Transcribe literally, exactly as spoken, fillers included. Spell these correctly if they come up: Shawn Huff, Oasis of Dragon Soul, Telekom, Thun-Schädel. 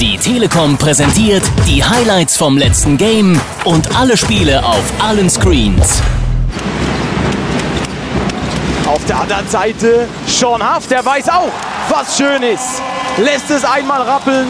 Die Telekom präsentiert die Highlights vom letzten Game und alle Spiele auf allen Screens. Auf der anderen Seite Shawn Huff, der weiß auch, was schön ist. Lässt es einmal rappeln.